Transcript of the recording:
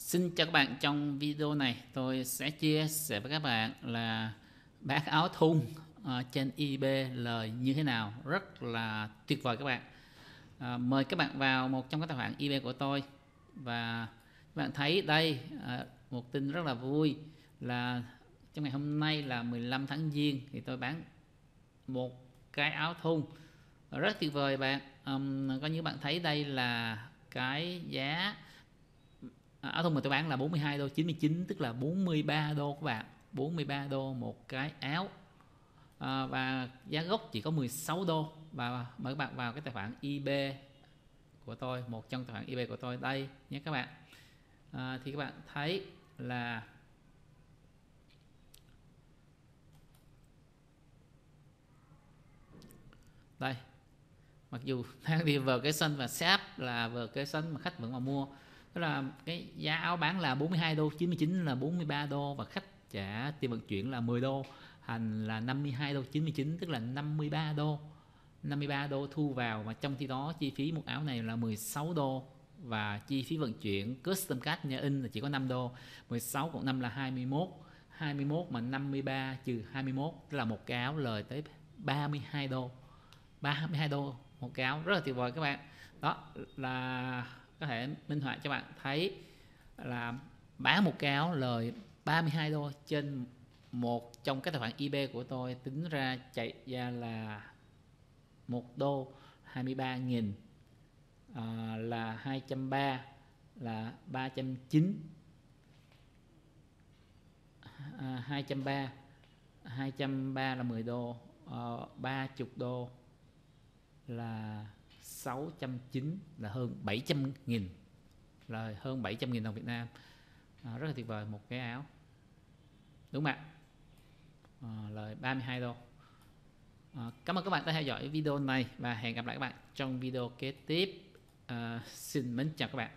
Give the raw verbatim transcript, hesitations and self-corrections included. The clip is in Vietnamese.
Xin chào các bạn, trong video này tôi sẽ chia sẻ với các bạn là bán áo thun trên eBay lời như thế nào, rất là tuyệt vời các bạn. À, mời các bạn vào một trong các tài khoản eBay của tôi và các bạn thấy đây à, một tin rất là vui là trong ngày hôm nay là mười lăm tháng Giêng thì tôi bán một cái áo thun rất tuyệt vời bạn. À, có như bạn thấy đây là cái giá áo thun mà tôi bán là bốn mươi hai đô chín mươi chín, tức là bốn mươi ba đô các bạn, bốn mươi ba đô một cái áo. À, và giá gốc chỉ có mười sáu đô. Và mời các bạn vào cái tài khoản eBay của tôi, một trong tài khoản eBay của tôi đây nhé các bạn. À, thì các bạn thấy là đây, mặc dù đang đi vào cái sân và sáp là vào cái sân mà khách vẫn mà mua, tức là cái giá áo bán là bốn mươi hai đô chín mươi chín là bốn mươi ba đô và khách trả tiền vận chuyển là mười đô, thành là năm mươi hai đô chín mươi chín, tức là năm mươi ba đô năm mươi ba đô thu vào. Mà trong khi đó chi phí một áo này là mười sáu đô và chi phí vận chuyển custom card nhà in là chỉ có năm đô. mười sáu cộng năm là hai mươi mốt hai mươi mốt mà năm mươi ba trừ hai mươi mốt tức là một cái áo lời tới ba mươi hai đô ba mươi hai đô một cái áo, rất là tuyệt vời các bạn. Đó là có thể minh họa cho bạn thấy là bán một cái áo lời ba mươi hai đô trên một trong các tài khoản eBay của tôi, tính ra chạy ra là một đô hai mươi ba nghìn à, là hai trăm ba mươi là ba trăm chín mươi à, hai trăm ba mươi là mười đô à, ba mươi đô là sáu trăm chín mươi, là hơn bảy trăm nghìn, là hơn bảy trăm nghìn đồng Việt Nam. À, rất là tuyệt vời một cái áo, đúng không ạ? À, lời ba mươi hai đô. À, cảm ơn các bạn đã theo dõi video này và hẹn gặp lại các bạn trong video kế tiếp. À, xin mến chào các bạn.